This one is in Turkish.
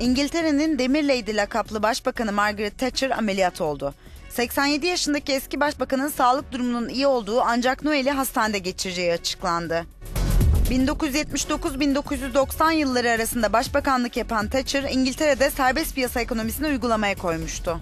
İngiltere'nin Demir Lady lakaplı başbakanı Margaret Thatcher ameliyat oldu. 87 yaşındaki eski başbakanın sağlık durumunun iyi olduğu ancak Noel'i hastanede geçireceği açıklandı. 1979-1990 yılları arasında başbakanlık yapan Thatcher, İngiltere'de serbest piyasa ekonomisini uygulamaya koymuştu.